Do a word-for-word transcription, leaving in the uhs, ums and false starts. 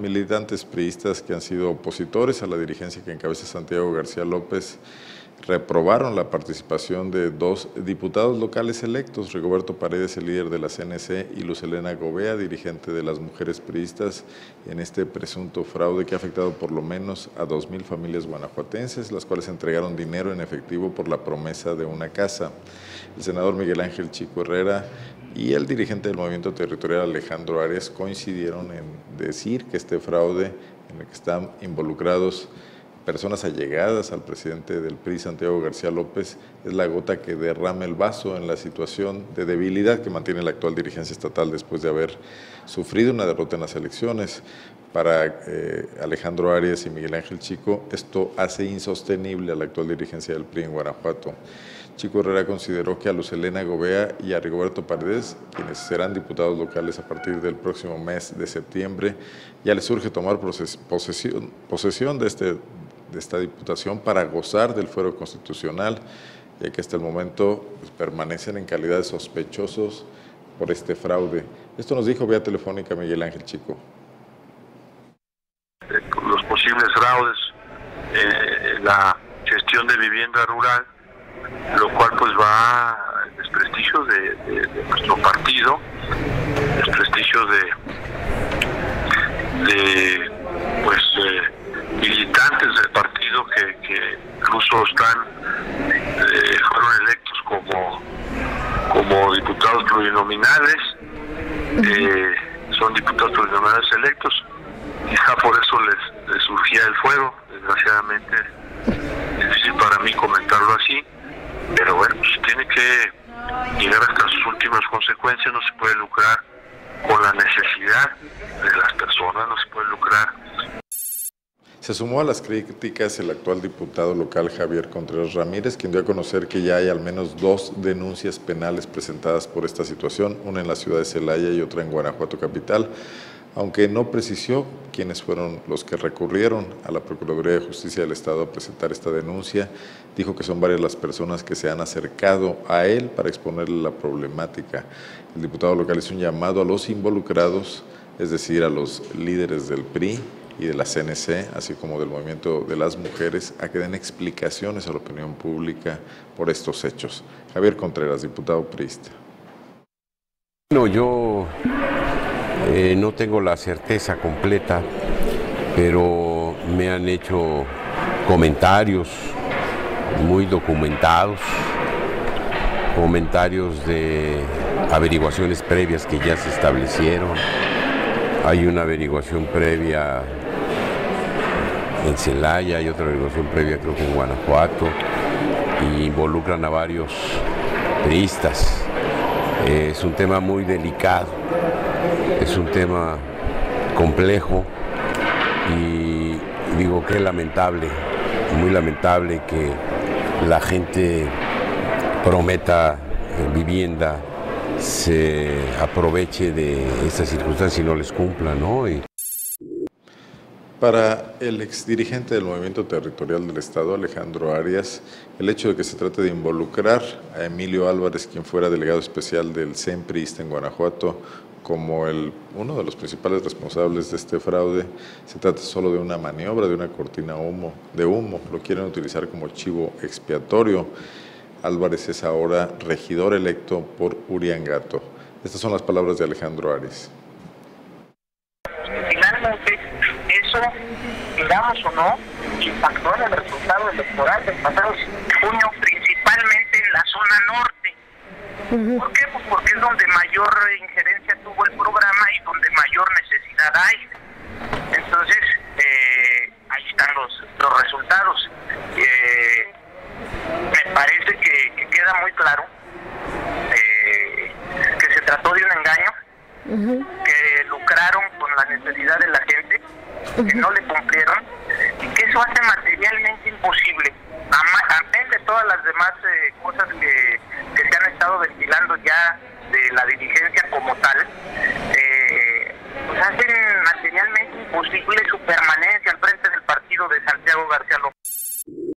militantes priistas que han sido opositores a la dirigencia que encabeza Santiago García López reprobaron la participación de dos diputados locales electos, Rigoberto Paredes, el líder de la C N C, y Luz Elena Govea, dirigente de las mujeres priistas, en este presunto fraude que ha afectado por lo menos a dos mil familias guanajuatenses, las cuales entregaron dinero en efectivo por la promesa de una casa. El senador Miguel Ángel Chico Herrera y el dirigente del Movimiento Territorial, Alejandro Arias, coincidieron en decir que este fraude en el que están involucrados personas allegadas al presidente del P R I, Santiago García López, es la gota que derrama el vaso en la situación de debilidad que mantiene la actual dirigencia estatal después de haber sufrido una derrota en las elecciones. Para eh, Alejandro Arias y Miguel Ángel Chico, esto hace insostenible a la actual dirigencia del P R I en Guanajuato. Chico Herrera consideró que a Luz Elena Govea y a Rigoberto Paredes, quienes serán diputados locales a partir del próximo mes de septiembre, ya les urge tomar posesión, posesión de este de esta diputación para gozar del fuero constitucional, ya que hasta el momento pues, permanecen en calidad de sospechosos por este fraude. Esto nos dijo vía telefónica Miguel Ángel Chico. Los posibles fraudes, eh, la gestión de vivienda rural, lo cual pues va al desprestigio de, de, de nuestro partido, desprestigio de, de pues eh, militantes del partido que, que incluso están eh, fueron electos como, como diputados plurinominales, eh, son diputados plurinominales electos, quizá por eso les, les surgía el fuego. Desgraciadamente es difícil para mí comentarlo así, pero bueno, se tiene que llegar hasta sus últimas consecuencias. No se puede lucrar con la necesidad de las personas, no se puede lucrar. Se sumó a las críticas el actual diputado local Javier Contreras Ramírez, quien dio a conocer que ya hay al menos dos denuncias penales presentadas por esta situación, una en la ciudad de Celaya y otra en Guanajuato capital, aunque no precisó quiénes fueron los que recurrieron a la Procuraduría de Justicia del Estado a presentar esta denuncia. Dijo que son varias las personas que se han acercado a él para exponerle la problemática. El diputado local hizo un llamado a los involucrados, es decir, a los líderes del P R I y de la C N C, así como del movimiento de las mujeres, a que den explicaciones a la opinión pública por estos hechos. Javier Contreras, diputado priista. Bueno, yo eh, no tengo la certeza completa, pero me han hecho comentarios muy documentados, comentarios de averiguaciones previas que ya se establecieron. Hay una averiguación previa en Celaya, hay otra averiguación previa creo que en Guanajuato, y involucran a varios priistas. Eh, es un tema muy delicado, es un tema complejo, y digo que es lamentable, muy lamentable que la gente prometa vivienda, se aproveche de estas circunstancias y no les cumpla, ¿no? Y... Para el exdirigente del Movimiento Territorial del Estado, Alejandro Arias, el hecho de que se trate de involucrar a Emilio Álvarez, quien fuera delegado especial del SEMPRISTE en Guanajuato, como el, uno de los principales responsables de este fraude, se trata solo de una maniobra, de una cortina humo, de humo, lo quieren utilizar como chivo expiatorio. Álvarez es ahora regidor electo por Uriangato. Estas son las palabras de Alejandro Arias. Finalmente, eso, digamos o no, impactó en el resultado electoral del pasado junio, principalmente en la zona norte. Uh-huh. ¿Por qué? Pues porque es donde mayor injerencia tuvo el programa y donde mayor necesidad hay. Entonces, eh, ahí están los, los resultados. Eh, Me parece que, que queda muy claro eh, que se trató de un engaño, uh-huh, que lucraron con la necesidad de la gente, uh-huh, que no le cumplieron, y que eso hace materialmente imposible, aparte de todas las demás eh, cosas que, que se han estado ventilando ya de la dirigencia como tal, eh, pues hacen materialmente imposible su permanencia